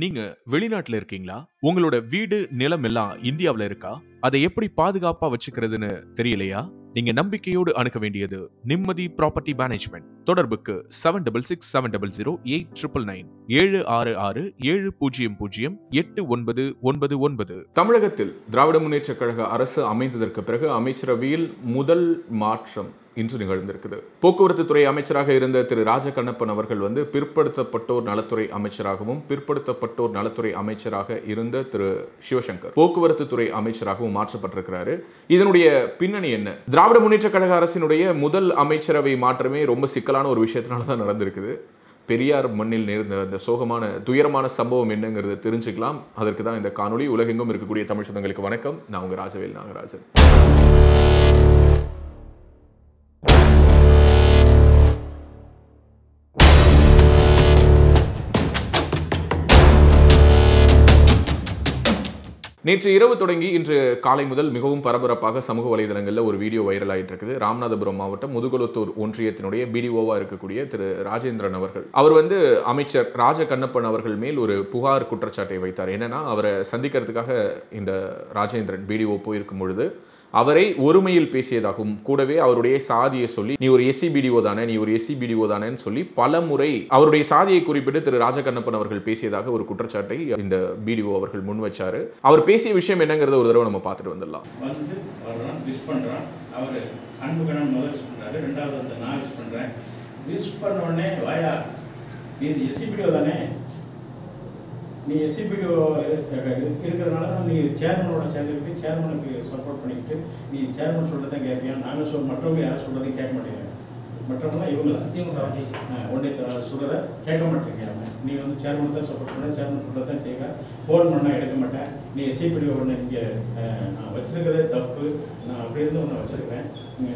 நீங்க வெளிநாட்டுல இருக்கீங்களா? உங்களோட வீடு நிலம் எல்லாம் இந்தியாவில இருக்கா? அதை எப்படி பாதுகாப்பா வச்சுக்கிறதுன்னு தெரியலையா? நீங்க நம்பிக்கையோடு அணுக வேண்டியது நிம்மதி ப்ராப்பர்ட்டி மேனேஜ்மெண்ட். தொடர்புக்கு 76600899 766700899. தமிழகத்தில் திராவிட முன்னேற்ற கழக அரசு அமைந்ததற்கு பிறகு அமைச்சரவையில் முதல் மாற்றம் இன்று நிகழ்ந்திருக்குது. போக்குவரத்து துறை அமைச்சராக இருந்த திரு ராஜகண்ணப்பன் அவர்கள் வந்து பிற்படுத்தப்பட்டோர் நலத்துறை அமைச்சராகவும், பிற்படுத்தப்பட்டோர் நலத்துறை அமைச்சராக இருந்த திரு சிவசங்கர் போக்குவரத்து துறை அமைச்சராகவும் மாற்றப்பட்டிருக்கிறாரு. இதனுடைய பின்னணி என்ன? திராவிட முன்னேற்ற கழக அரசினுடைய முதல் அமைச்சரவை மாற்றமே ரொம்ப சிக்கலான ஒரு விஷயத்தினால தான் நடந்திருக்குது. பெரியார் மண்ணில் நேர்ந்த அந்த சோகமான துயரமான சம்பவம் என்னங்கிறத தெரிஞ்சுக்கலாம். அதற்கு தான் இந்த காணொலி. உலகெங்கும் இருக்கக்கூடிய தமிழ் சொந்தங்களுக்கு வணக்கம். நான் உங்க ராஜவேல் நாகராஜன். நேற்று இரவு தொடங்கி இன்று காலை முதல் மிகவும் பரபரப்பாக சமூக வலைதளங்களில் ஒரு வீடியோ வைரல் ஆகிட்டு இருக்குது. ராமநாதபுரம் மாவட்டம் முதுகுளத்தூர் ஒன்றியத்தினுடைய BDO-வா இருக்கக்கூடிய திரு ராஜேந்திரன் அவர்கள், அவர் வந்து அமைச்சர் ராஜகண்ணப்பன் அவர்கள் மேல் ஒரு புகார் குற்றச்சாட்டை வைத்தார். என்னன்னா, அவரை சந்திக்கிறதுக்காக இந்த ராஜேந்திரன் BDO போயிருக்கும் பொழுது அவரை ஒருமையில் பேசியதாகவும், கூடவே அவருடைய சாதியை சொல்லி நீ ஒரு SC BDO தானேன்னு சொல்லி பல முறை அவருடைய சாதியை குறிப்பிட்டு திரு ராஜகண்ணப்பன் அவர்கள் பேசியதாக ஒரு குற்றச்சாட்டை இந்த BDO அவர்கள் முன் வச்சாரு. அவர் பேசிய விஷயம் என்னங்கிறத ஒரு தடவை நம்ம பார்த்துட்டு வந்துடலாம். நீ SC BDO இருக்கிறதுனால நீ சேர்மனோட சேர்ந்துக்கிட்டு சேர்மனுக்கு சப்போர்ட் பண்ணிக்கிட்டு நீ சேர்மன் சொல்கிறத கேட்பியா? நாங்கள் மற்றவங்க யாரும் சொல்கிறதையும் கேட்க மாட்டேங்க. மற்றவங்களாம் இவங்க அதிமுக ஒன்றிய சொல்கிறத கேட்க மாட்டேங்கிறாங்க. நீ வந்து சேர்மன் தான் சப்போர்ட் பண்ண, சேர்மன் சொல்கிறதான் செய்வேன், ஃபோன் பண்ணால் எடுக்க மாட்டேன். நீ SC BDO ஒன்று இங்கே நான் வச்சுருக்கிறதே தப்பு, நான் அப்படி இருந்து ஒன்று வச்சுருக்கிறேன்,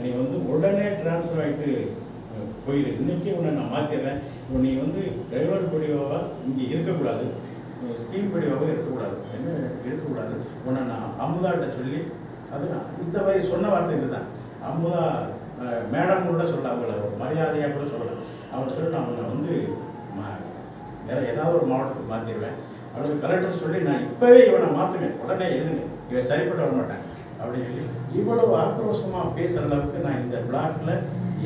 நீ வந்து உடனே ட்ரான்ஸ்ஃபர் ஆகிட்டு போயிடு, இன்றைக்கி உன்னை நான் மாற்றிடுறேன், இப்போ நீ வந்து டிரைவர் BDO-வா இங்கே இருக்கக்கூடாது, ஸ்கீம் BDO-வாக இருக்கக்கூடாது, என்ன இருக்கக்கூடாது ஒன்று நான் அமுதாட்ட சொல்லி அது நான் இந்த மாதிரி சொன்ன வார்த்தை இதுதான். அமுதா மேடம் கூட சொல்ல, அவங்கள ஒரு மரியாதையாக கூட சொல்லலாம். அவங்கள சொல்லிட்டு அவங்கள வந்து வேற ஏதாவது ஒரு மாவட்டத்துக்கு மாற்றிடுவேன். அவளுக்கு கலெக்டர் சொல்லி நான் இப்போவே இவனை மாற்றுவேன், உடனே எழுதுங்க, இவன் சரிப்பட்டு வர மாட்டேன் அப்படின்னு சொல்லி இவ்வளவு ஆக்ரோஷமாக பேசுகிற அளவுக்கு நான் இந்த பிளாக்ல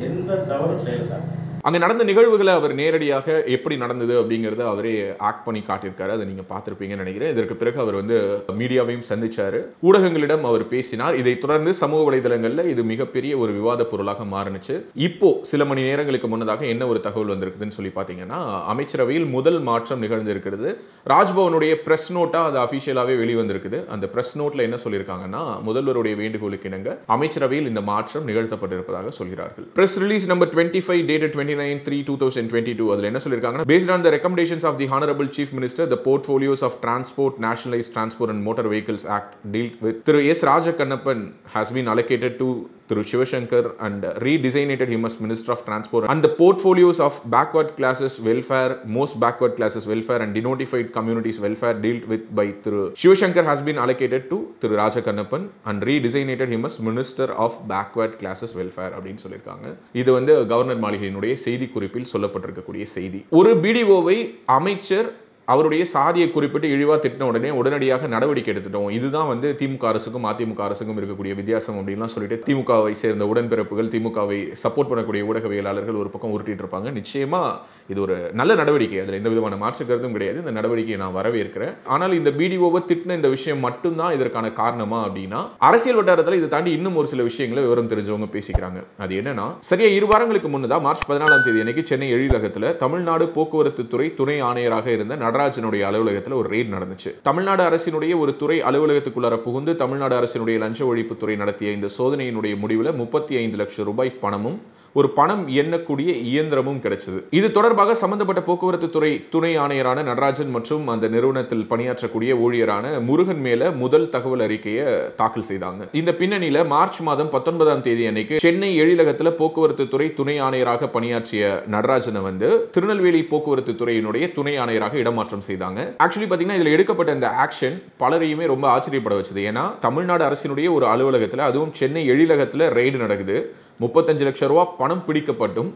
எந்த தவறும் செயல் சார். அங்கே நடந்த நிகழ்வுகளை அவர் நேரடியாக எப்படி நடந்தது அப்படிங்கிறத அவரே ஆக்ட் பண்ணி காட்டியிருக்காரு. அதை நீங்கள் பார்த்துருப்பீங்கன்னு நினைக்கிறேன். இதற்கு பிறகு அவர் வந்து மீடியாவையும் சந்தித்தார், ஊடகங்களிடம் அவர் பேசினார். இதை தொடர்ந்து சமூக வலைதளங்களில் இது மிகப்பெரிய ஒரு விவாத பொருளாக மாறினுச்சு. இப்போது சில மணி நேரங்களுக்கு முன்னதாக என்ன ஒரு தகவல் வந்திருக்குதுன்னு சொல்லி பார்த்தீங்கன்னா, அமைச்சரவையில் முதல் மாற்றம் நிகழ்ந்திருக்கிறது. ராஜ்பவனுடைய ப்ரெஸ் நோட்டாக அது அஃபிஷியலாகவே வெளிவந்திருக்குது. அந்த ப்ரெஸ் நோட்டில் என்ன சொல்லியிருக்காங்கன்னா, முதல்வருடைய வேண்டுகோளுக்கு இணங்க அமைச்சரவையில் இந்த மாற்றம் நிகழ்த்தப்பட்டிருப்பதாக சொல்கிறார்கள். ப்ரெஸ் ரிலீஸ் நம்பர் 25 டேட்டட் 29/3/2022 அதுல என்ன சொல்லிருக்காங்கன்னா, based on the recommendations of the honorable chief minister, the portfolios of transport, nationalized transport and motor vehicles act dealt with through S. Rajagannappan has been allocated to through Sivasankar and redesignated him as minister of transport and the portfolios of backward classes welfare, most backward classes welfare and denotified communities welfare dealt with by through Sivasankar has been allocated to through Rajagannappan and redesignated him as minister of backward classes welfare அப்படினு சொல்லிருக்காங்க. இது வந்து governor மாளிகையினுடைய செய்தி குறிப்பில் சொல்லப்பட்டிருக்கக்கூடிய செய்தி. ஒரு BDO-வை அமைச்சர் அவருடைய சாதியை குறிப்பிட்டு இழிவாக திட்டின உடனே உடனடியாக நடவடிக்கை எடுத்துட்டோம், இதுதான் வந்து திமுக அரசுக்கும் அதிமுக அரசுக்கும் இருக்கக்கூடிய வித்தியாசம் அப்படின்லாம் சொல்லிட்டு திமுகவை சேர்ந்த உடன்பிறப்புகள், திமுகவை சப்போர்ட் பண்ணக்கூடிய ஊடகவியலாளர்கள் ஒரு பக்கம் உருட்டிட்டு இருப்பாங்க. நிச்சயமாக இது ஒரு நல்ல நடவடிக்கை, அதில் எந்த விதமான மாற்று கருத்தும் கிடையாது. இந்த நடவடிக்கையை நான் வரவேற்கிறேன். ஆனால் இந்த BDO-வை திட்டின இந்த விஷயம் மட்டும்தான் இதற்கான காரணமா அப்படின்னா, அரசியல் வட்டாரத்தில் இதை தாண்டி இன்னும் ஒரு சில விஷயங்களை விவரம் தெரிஞ்சவங்க பேசிக்கிறாங்க. அது என்னன்னா, சரியா 2 வாரங்களுக்கு முன்னதான் மார்ச் 14ஆம் தேதி அன்னைக்கு சென்னை எழிலகத்தில் தமிழ்நாடு போக்குவரத்து துறை துணை ஆணையராக இருந்த நடராஜனுடைய அலுவலகத்தில் ஒரு ரெய்ட் நடந்துச்சு. தமிழ்நாடு அரசினுடைய ஒரு துறை அலுவலகத்துக்குள்ளார புகுந்து தமிழ்நாடு அரசினுடைய லஞ்ச ஒழிப்புத்துறை நடத்திய இந்த சோதனையினுடைய முடிவில் 35 லட்சம் ரூபாய் பணமும் ஒரு பணம் எண்ணக்கூடிய இயந்திரமும் கிடைச்சது. இது தொடர்பாக சம்பந்தப்பட்ட போக்குவரத்து துறை துணை ஆணையரான நடராஜன் மற்றும் அந்த நிறுவனத்தில் பணியாற்றக்கூடிய ஊழியரான முருகன் மேல முதல் தகவல் அறிக்கையை தாக்கல் செய்தாங்க. இந்த பின்னணியில மார்ச் 19ஆம் தேதி அன்னைக்கு சென்னை எழிலகத்தில் போக்குவரத்து துறை துணை ஆணையராக பணியாற்றிய நடராஜனை வந்து திருநெல்வேலி போக்குவரத்து துறையினுடைய துணை ஆணையராக இடமாற்றம் செய்தாங்க. ஆக்சுவலி பாத்தீங்கன்னா, இதுல எடுக்கப்பட்ட இந்த ஆக்ஷன் பலரையுமே ரொம்ப ஆச்சரியப்பட வச்சது. ஏன்னா தமிழ்நாடு அரசினுடைய ஒரு அலுவலகத்தில், அதுவும் சென்னை எழிலகத்தில் ரெய்டு நடக்குது. 35 லட்சம் ரூபா பணம் பிடிக்கப்பட்டும்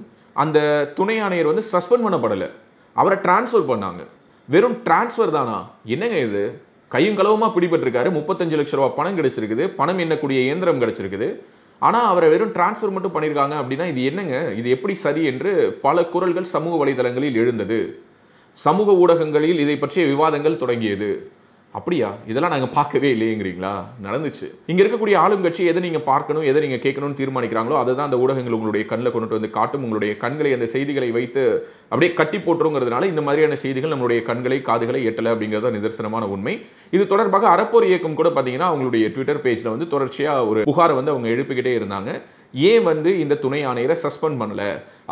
அந்த துணை ஆணையர் வந்து சஸ்பெண்ட் பண்ணப்படலை, அவரை டிரான்ஸ்ஃபர் பண்ணாங்க. வெறும் டிரான்ஸ்ஃபர் தானா என்னங்க இது கையும் கலவுமா பிடிபட்டிருக்காரு 35 லட்சம் ரூபாய் பணம் கிடைச்சிருக்குது பணம் எண்ணக்கூடிய இயந்திரம் கிடைச்சிருக்குது ஆனா அவரை வெறும் டிரான்ஸ்ஃபர் மட்டும் பண்ணிருக்காங்க அப்படினா இது என்னங்க இது எப்படி சரி என்று பல குரல்கள் சமூக வலைதளங்களில் எழுந்தது சமூக ஊடகங்களில் இதை பற்றிய விவாதங்கள் தொடங்கியது அப்படியா இதெல்லாம் நாங்க பார்க்கவே இல்லையேங்கறீங்களா நடந்துச்சு இங்க இருக்கக்கூடிய ஆளும் கட்சி எதை நீங்க பார்க்கணும் எதை நீங்க கேட்கணும்னு தீர்மானிக்கறாங்களோ அத தான் அந்த ஊடகங்கள் உங்களுடைய கண்ணல கொண்டு வந்து காட்டும் உங்களுடைய கண்களை அந்த செய்திகளை வைத்து அப்படியே கட்டி போட்டுறங்கிறதுனால இந்த மாதிரியான செய்திகள் நம்மளுடைய கண்களை காதுகளை எட்டல அப்படிங்கறது தான் நிதர்சனமான உண்மை இது தொடர்பாக அறப்போர் இயக்கம் கூட பாத்தீங்கன்னா அவங்களுடைய Twitter பேஜ்ல வந்து தொடர்ச்சியா ஒரு புகார் வந்து அவங்க எழுப்பிக்கிட்டே இருந்தாங்க ஏன் வந்து இந்த துணை ஆணையரை சஸ்பெண்ட் பண்ணல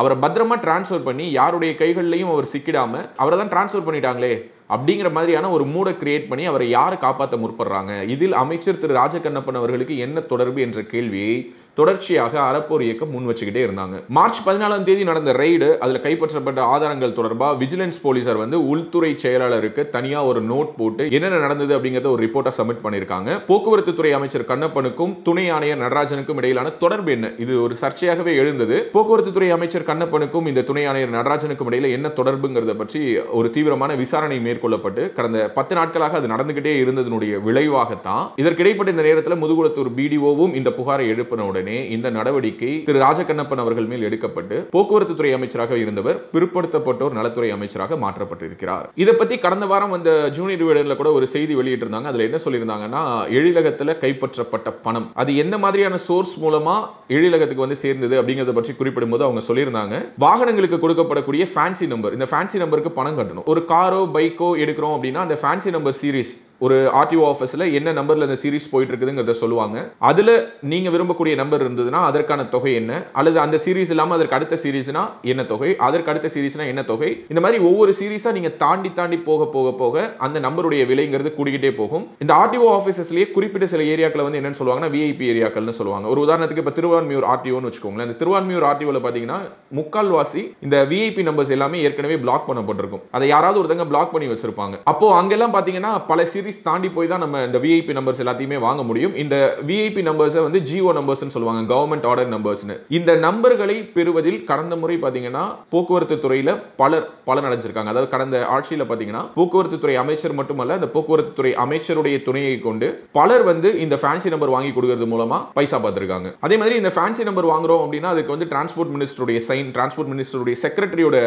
அவரை பத்திரமா ட்ரான்ஸ்ஃபர் பண்ணி யாருடைய கைகளிலயும் அவர் சிக்கிடாம அவரை தான் ட்ரான்ஸ்ஃபர் பண்ணிட்டாங்களே அப்படிங்கற மாதிரியான ஒரு மூட கிரியேட் பண்ணி அவரை யார் காப்பாத்த முற்படுறாங்க இதில் அமைச்சர் திரு ராஜகண்ணப்பன் அவர்களுக்கு என்ன தொடர்பு என்ற கேள்வியை தொடர்ச்சியாக அறப்போர் இயக்கம் முன் வச்சிட்டே இருந்தாங்க மார்ச் 14ஆம் தேதி நடந்த ரெய்டு அதுல கைப்பற்றப்பட்ட ஆதாரங்கள் தொடர்பா விஜிலன்ஸ் போலீசார் வந்து உள்துறை செயலாளருக்கு தனியா ஒரு நோட் போட்டு என்ன நடந்தது அப்படிங்கறத ஒரு ரிப்போர்ட்டா சப்மிட் பண்ணிருக்காங்க போக்குவரத்து துறை அமைச்சர் கண்ணப்பனுக்கும் துணை ஆணையர் நடராஜனுக்கும் இடையிலான தொடர்பு என்ன இது ஒரு சர்ச்சையாகவே எழுந்தது போக்குவரத்து துறை அமைச்சர் கண்ணப்பனுக்கும் இந்த துணை ஆணையர் நடராஜனுக்கும் இடையில என்ன தொடர்புங்கறத பற்றி ஒரு தீவிரமான விசாரணை மேற்கொள்ளப்பட்டு கடந்த 10 நாட்களாக அது நடந்துகிட்டே இருந்ததனுடைய விளைவாக தான் இதற்கிடைப்பட்ட இந்த நேரத்துல முதுகுளத்தூர் BDOவும் இந்த புகாரை எழுப்பினோட இந்த நடவடிக்கை திரு ராஜகண்ணப்பன் அவர்கள் மேல் எடுக்கப்பட்டு போக்குவரத்து துறை அமைச்சராக இருந்தவர் பிற்படுத்தப்பட்டோர் நலத்துறை அமைச்சராக மாற்றப்பட்டிருக்கிறார் இத பத்தி கடந்த வாரம் வந்த ஜூனியர் விடன்ல கூட ஒரு செய்தி வெளியிட்டிருந்தாங்க அதுல என்ன சொல்லிருந்தாங்கன்னா எழிலகத்துல கைப்பற்றப்பட்ட பணம் அது என்ன மாதிரியான சோர்ஸ் மூலமா எழிலகத்துக்கு வந்து சேர்ந்தது அப்படிங்கறது பற்றி குறிப்பிடும்போது அவங்க சொல்லிருந்தாங்க வாகனங்களுக்கு கொடுக்கப்படக்கூடிய ஃபேன்சி நம்பர் இந்த ஃபேன்சி நம்பருக்கு பணம் கட்டணும் ஒரு காரோ பைக்கோ எடுக்கிறோம் அப்படினா அந்த ஃபேன்சி நம்பர் சீரிஸ் ஒரு RTO ஆபீஸ்ல என்ன நம்பர்ல அந்த சீரிஸ் போயிட்டு இருக்குதுங்கறத சொல்லுவாங்க அதுல நீங்க விரும்பக்கூடிய நம்பர் இருந்ததுனா அதற்கான தொகை என்ன அல்லது அந்த சீரிஸ் இல்லாம அதற்கு அடுத்த சீரிஸ்னா என்ன தொகை அதற்கு அடுத்த சீரிஸ்னா என்ன தொகை இந்த மாதிரி ஒவ்வொரு சீரிஸா நீங்க தாண்டி போக அந்த நம்பருடைய விலைங்கிறது கூடிக்கிட்டே போகும் இந்த RTO ஆபீசஸ்லயே குறிப்பிட்ட சில ஏரியாக்கள வந்து என்னன்னு சொல்வாங்கன்னா VIP ஏரியாக்கள்னு சொல்வாங்க ஒரு உதாரணத்துக்கு இப்ப திருவான்மியூர் RTOன்னு வெச்சுக்கோங்களேன் அந்த திருவான்மியூர் RTOல பாத்தீங்கன்னா முக்கால்வாசி இந்த VIP நம்பர்ஸ் எல்லாமே ஏற்கனவே பிளாக் பண்ணப்பட்டிருக்கும் அதை யாராவது ஒருத்தங்க பிளாக் பண்ணி வச்சிருப்பாங்க அப்போ அங்க எல்லாம் பாத்தீங்கன்னா பல சீரிஸ் தாண்டி போய் தான் நம்ம இந்த VIP நம்பர்ஸ் எல்லாத்தையுமே வாங்க முடியும் இந்த VIP நம்பர்ஸ் வந்து GO நம்பர்ஸ் னு சொல்வாங்க கவர்மெண்ட் ஆர்டர் நம்பர்ஸ்னு இந்த நம்பர்களை பெறுவதில் கடந்த முறை பாத்தீங்கன்னா போக்குவரத்து துறையில பலர் நடந்திருக்காங்க அதாவது கடந்த ஆட்சியில பாத்தீங்கன்னா போக்குவரத்து துறை அமைச்சர் மட்டுமல்ல அந்த போக்குவரத்து துறை அமைச்சருடைய துணையை கொண்டு பலர் வந்து இந்த ஃபேன்சி நம்பர் வாங்கி கொடுக்கிறது மூலமா பைசா பாத்துறாங்க அதே மாதிரி இந்த ஃபேன்சி நம்பர் வாங்குறோம் அப்படினா அதுக்கு வந்து டிரான்ஸ்போர்ட் மினிஸ்டருடைய சைன் டிரான்ஸ்போர்ட் மினிஸ்டருடைய செக்ரட்டரியோட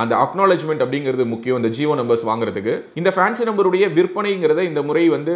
அந்த அக்னாலஜ்மென்ட் அப்படிங்கிறது முக்கியம் இந்த GO நம்பர்ஸ் வாங்குறதுக்கு இந்த ஃபேன்சி நம்பருடைய விற்பனைங்கிறது இந்த முறை வந்து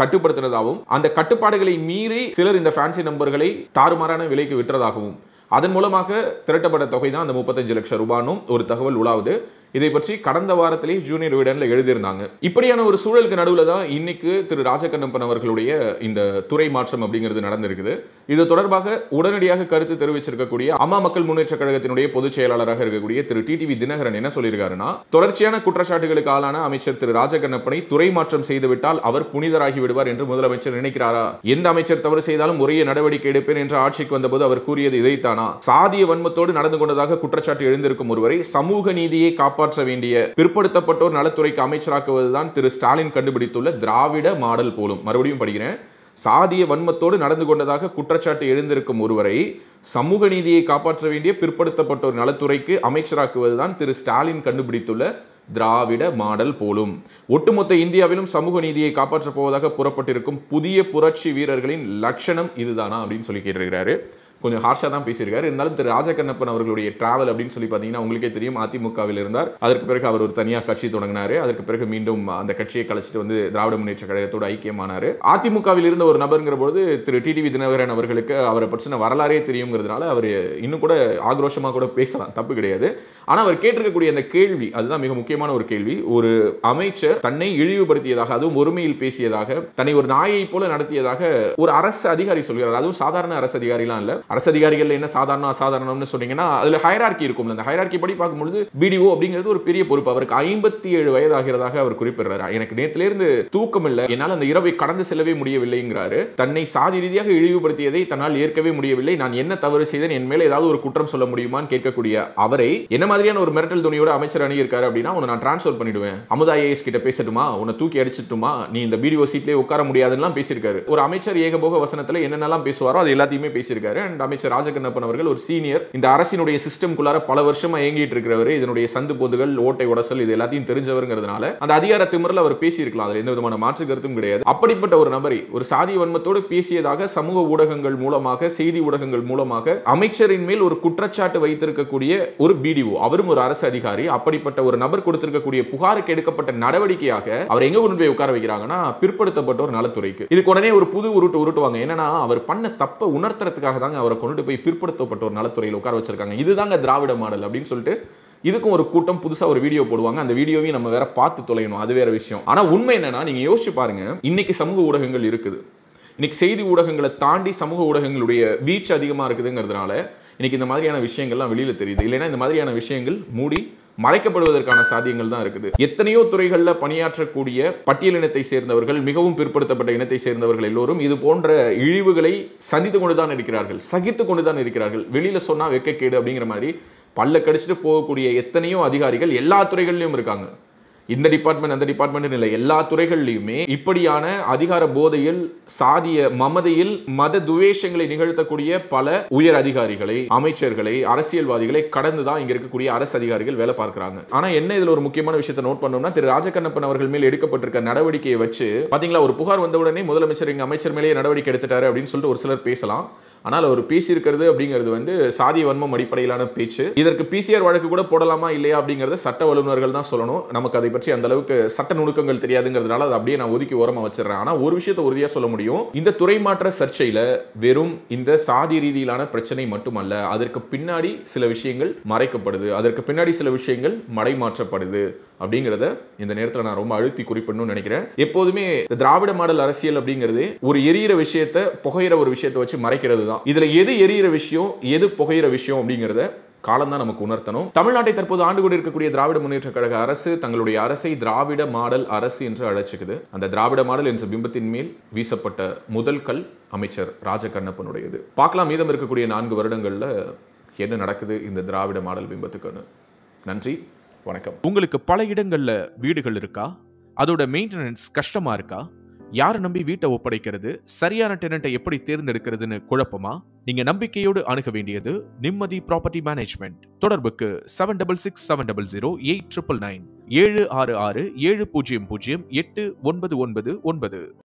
கட்டுப்படுத்தினதாகவும் அந்த கட்டுப்பாடுகளை மீறி சிலர் இந்த ஃபேன்சி நம்பர்களை தாறுமாறான விலைக்கு விற்றதாகவும் அதன் மூலமாக திரட்டப்பட்ட தொகை தான் அந்த 35 லட்சம் ரூபாயும் ஒரு தகவல் உலாவுது இதை பற்றி கடந்த வாரத்திலே ஜூனியர் விடன்ல எழுதியிருந்தாங்க இப்படியான ஒரு சூழலுக்கு நடுவுல தான் இன்னைக்கு திரு ராஜகண்ணப்பன் அவர்களுடைய இந்த துறை மாற்றம் அப்படிங்கிறது நடந்திருக்குது இது தொடர்பாக உடனடியாக கருத்து தெரிவிச்சிருக்கக்கூடிய அம்மா மக்கள் முன்னேற்ற கழகத்தினுடைய பொதுச் செயலாளராக இருக்கக்கூடிய திரு TTV தினகரன் என்ன சொல்லியிருக்காருன்னா தொடர்ச்சியான குற்றச்சாட்டுகளுக்கு ஆளான அமைச்சர் திரு ராஜகண்ணப்பனை துறை மாற்றம் செய்துவிட்டால் அவர் புனிதராகி விடுவார் என்று முதலமைச்சர் நினைக்கிறாரா எந்த அமைச்சர் தவறு செய்தாலும் உரிய நடவடிக்கை எடுப்பேன் என்று ஆட்சிக்கு வந்தபோது அவர் கூறியது இதைத்தானா சாதிய வன்மத்தோடு நடந்து கொண்டதாக குற்றச்சாட்டு எழுந்திருக்கும் ஒருவரை சமூக நீதியை காப்பாற்ற வேண்டிய பிற்படுத்தப்பட்டோர் நலத்துறைக்கு அமைச்சராக்குவதுதான் திரு ஸ்டாலின் கண்டுபிடித்துள்ள திராவிட மாடல் போலும் மறுபடியும் படிக்கிறேன் சாதிய வன்மத்தோடு நடந்து கொண்டதாக குற்றச்சாட்டு எழுந்திருக்கும் ஒருவரை சமூக நீதியை காப்பாற்ற வேண்டிய பிற்படுத்தப்பட்டோர் நலத்துறைக்கு அமைச்சராக்குவதுதான் திரு ஸ்டாலின் கண்டுபிடித்துள்ள திராவிட மாடல் போலும் ஒட்டுமொத்த இந்தியாவிலும் சமூக நீதியை காப்பாற்ற போவதாக புறப்பட்டிருக்கும் புதிய புரட்சி வீரர்களின் லட்சணம் இதுதானா அப்படின்னு சொல்லி கேட்டிருக்கிறாரு கொஞ்சம் ஹார்ஷா தான் பேசியிருக்காரு இருந்தாலும் திரு ராஜகண்ணப்பன் அவர்களுடைய டிராவல் அப்படின்னு சொல்லி பாத்தீங்கன்னா உங்களுக்கே தெரியும் அதிமுகவில் இருந்தார் அதற்கு பிறகு அவர் ஒரு தனியாக கட்சி தொடங்கினாரு அதற்கு பிறகு மீண்டும் அந்த கட்சியை கலைச்சிட்டு வந்து திராவிட முன்னேற்ற கழகத்தோடு ஐக்கியமானாரு அதிமுகவில் இருந்த ஒரு நபருங்கிற போது திரு TTV தினகரன் அவர்களுக்கு அவரை பற்றின வரலாறே தெரியுங்கிறதுனால அவர் இன்னும் கூட ஆக்ரோஷமா கூட பேசலாம் தப்பு கிடையாது ஆனா அவர் கேட்டிருக்கக்கூடிய அந்த கேள்வி அதுதான் மிக முக்கியமான ஒரு கேள்வி ஒரு அமைச்சர் தன்னை இழிவுபடுத்தியதாக அதுவும் ஒருமையில் பேசியதாக தன்னை ஒரு நாயை போல நடத்தியதாக ஒரு அரசு அதிகாரி சொல்கிறார் அதுவும் சாதாரண அரசு அதிகாரிலாம் இல்ல அரசு அதிகாரிகள் என்ன சாதாரண அசாதாரணம்னு சொன்னீங்கன்னா அதுல ஹையரார்க்கி இருக்கும் அந்த ஹையரார்க்கி படி பார்க்கும்போது BDO அப்படிங்கிறது ஒரு பெரிய பொறுப்பு அவருக்கு 57 வயது ஆகிறதாக அவர் குறிப்பிடுறாரு எனக்கு நேத்துல இருந்து தூக்கம் இல்ல என்னால் அந்த இரவை கடந்து செல்லவே முடியவில்லைங்கிறாரு தன்னை சாதி ரீதியாக இழிவுபடுத்தியதை தன்னால் ஏற்கவே முடியவில்லை நான் என்ன தவறு செய்தேன் என் மேல ஏதாவது ஒரு குற்றம் சொல்ல முடியுமான்னு கேட்கக்கூடிய அவரை என்ன மாதிரியான ஒரு மிரட்டல் துணியோட அமைச்சர் அணி இருக்காரு அப்படினா உன்னை நான் ட்ரான்ஸ்ஃபர் பண்ணிடுவேன். அமுதா ஐஏஎஸ் கிட்ட பேசட்டுமா, உன்னை தூக்கி அடிச்சிட்டுமா, நீ இந்த BDO சீட்லயே உட்கார முடியாதுன்னு பேசியிருக்காரு. ஒரு அமைச்சர் ஏகபோக வசனத்துல என்னென்னலாம் பேசுவாரோ அது எல்லாத்தையுமே பேசியிருக்காரு. அண்ட் அமைச்சர் ராஜகண்ணப்பன் அவர்கள் ஒரு சீனியர், இந்த அரசினுடைய சிஸ்டம்குள்ளார பல வருஷமா இயங்கிட்டு இருக்கிறவர், இதனுடைய சந்து போதுகள் ஓட்டை உடசல் இது எல்லாத்தையும் தெரிஞ்சவருங்கிறதுனால அந்த அதிகார திமிரில் அவர் பேசியிருக்கலாம். அதில் எந்த விதமான மாற்று கருத்தும் கிடையாது. அப்படிப்பட்ட ஒரு நபரை ஒரு சாதி வன்மத்தோடு பேசியதாக சமூக ஊடகங்கள் மூலமாக செய்தி ஊடகங்கள் மூலமாக அமைச்சரின் மேல் ஒரு குற்றச்சாட்டு வைத்திருக்கக்கூடிய ஒரு BDO, அவரும் ஒரு அரசு அதிகாரி, அப்படிப்பட்ட ஒரு நபர் கொடுத்திருக்கக்கூடிய புகாருக்கு எடுக்கப்பட்ட நடவடிக்கையாக அவர் எங்க கொண்டு போய் உட்கார வைக்கிறாங்கன்னா பிற்படுத்தப்பட்ட ஒரு நலத்துறைக்கு. இதுக்கு உடனே ஒரு புது உருட்டு உருட்டுவாங்க. என்னன்னா அவர் பண்ண தப்ப உணர்த்துறதுக்காக தாங்க அவரை கொண்டு போய் பிற்படுத்தப்பட்ட ஒரு நலத்துறையில் உட்கார வச்சிருக்காங்க. இதுதாங்க திராவிட மாடல் அப்படின்னு சொல்லிட்டு இதுக்கும் ஒரு கூட்டம் புதுசா ஒரு வீடியோ போடுவாங்க. அந்த வீடியோவையும் நம்ம வேற பார்த்து தொலையணும், அது வேற விஷயம். ஆனா உண்மை என்னன்னா நீங்க யோசிச்சு பாருங்க, இன்னைக்கு சமூக ஊடகங்கள் இருக்குது, இன்னைக்கு செய்தி ஊடகங்களை தாண்டி சமூக ஊடகங்களுடைய வீச்சு அதிகமா இருக்குதுங்கிறதுனால இன்னைக்கு இந்த மாதிரியான விஷயங்கள்லாம் வெளியில தெரியுது. இல்லைன்னா இந்த மாதிரியான விஷயங்கள் மூடி மறைக்கப்படுவதற்கான சாத்தியங்கள் தான் இருக்குது. எத்தனையோ துறைகளில் பணியாற்றக்கூடிய பட்டியலினத்தை சேர்ந்தவர்கள், மிகவும் பிற்படுத்தப்பட்ட இனத்தை சேர்ந்தவர்கள் எல்லோரும் இது போன்ற இழிவுகளை சந்தித்து கொண்டுதான் இருக்கிறார்கள், சகித்து கொண்டுதான் இருக்கிறார்கள். வெளியில சொன்னா வெட்கக்கேடு அப்படிங்கிற மாதிரி பல்ல கடிச்சிட்டு போகக்கூடிய எத்தனையோ அதிகாரிகள் எல்லா துறைகள்லையும் இருக்காங்க. இந்த டிபார்ட்மெண்ட் அந்த டிபார்ட்மெண்ட் இல்லை, எல்லா துறைகள்லையுமே இப்படியான அதிகார போதையில் சாதிய மமதையில் மத துவேஷங்களை நிகழ்த்தக்கூடிய பல உயர் அதிகாரிகளை அமைச்சர்களை அரசியல்வாதிகளை கடந்துதான் இங்க இருக்கக்கூடிய அரசு அதிகாரிகள் வேலை பார்க்கிறாங்க. ஆனா என்ன இதுல ஒரு முக்கியமான விஷயத்தை நோட் பண்ணோம்னா, திரு ராஜகண்ணப்பன் அவர்கள் மேல் எடுக்கப்பட்டிருக்க நடவடிக்கையை வச்சு பாத்தீங்களா, ஒரு புகார் வந்தவுடனே முதலமைச்சர் எங்க அமைச்சர் மேலேயே நடவடிக்கை எடுத்துட்டாரு அப்படின்னு சொல்லிட்டு ஒரு சிலர் பேசலாம். ஆனால் அவர் பேசியிருக்கிறது அப்படிங்கிறது சாதி வன்மம் அடிப்படையிலான பேச்சு. இதற்கு PCR வழக்கு கூட போடலாமா இல்லையா அப்படிங்கிறத சட்ட வல்லுநர்கள் தான் சொல்லணும். நமக்கு அதை பற்றி அந்த அளவுக்கு சட்ட நுணுக்கங்கள் தெரியாதுங்கிறதுனால அதை அப்படியே நான் ஒதுக்கி ஓரமா வச்சிடறேன். ஆனால் ஒரு விஷயத்தை உறுதியாக சொல்ல முடியும், இந்த துறைமாற்ற சர்ச்சையில வெறும் இந்த சாதி ரீதியிலான பிரச்சனை மட்டுமல்ல, அதற்கு பின்னாடி சில விஷயங்கள் மறைக்கப்படுது, அதற்கு பின்னாடி சில விஷயங்கள் மடைமாற்றப்படுது அப்படிங்கிறத இந்த நேரத்தில் நான் ரொம்ப அழுத்தி குறிப்பிடணும்னு நினைக்கிறேன். எப்போதுமே திராவிட மாடல் அரசியல் அப்படிங்கிறது ஒரு எரியிற விஷயத்தை புகையிற ஒரு விஷயத்தை வச்சு மறைக்கிறது தான். இதுல எது எரியிற விஷயம் எது புகையிற விஷயம் அப்படிங்கிறத காலம் தான் நமக்கு உணர்த்தணும். தமிழ்நாட்டை தற்போது ஆண்டு கொண்டு இருக்கக்கூடிய திராவிட முன்னேற்ற கழக அரசு தங்களுடைய அரசை திராவிட மாடல் அரசு என்று அழைச்சுக்குது. அந்த திராவிட மாடல் என்ற பிம்பத்தின் மேல் வீசப்பட்ட முதல் கல் அமைச்சர் ராஜகண்ணப்பனுடையது. பார்க்கலாம் மீதம் இருக்கக்கூடிய 4 வருடங்கள்ல என்ன நடக்குது இந்த திராவிட மாடல் பிம்பத்துக்குன்னு. நன்றி, வணக்கம். உங்களுக்கு பல இடங்களில் வீடுகள் இருக்கா? அதோட மெயின்டெனன்ஸ் கஷ்டமாக இருக்கா? யாரை நம்பி வீட்டை ஒப்படைக்கிறது, சரியான டெனண்ட்டை எப்படி தேர்ந்தெடுக்கிறதுன்னு குழப்பமா? நீங்கள் நம்பிக்கையோடு அணுக வேண்டியது நிம்மதி ப்ராப்பர்ட்டி மேனேஜ்மெண்ட். தொடர்புக்கு 7667008999 766700899.